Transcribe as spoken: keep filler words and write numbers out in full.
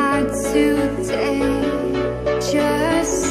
not today, just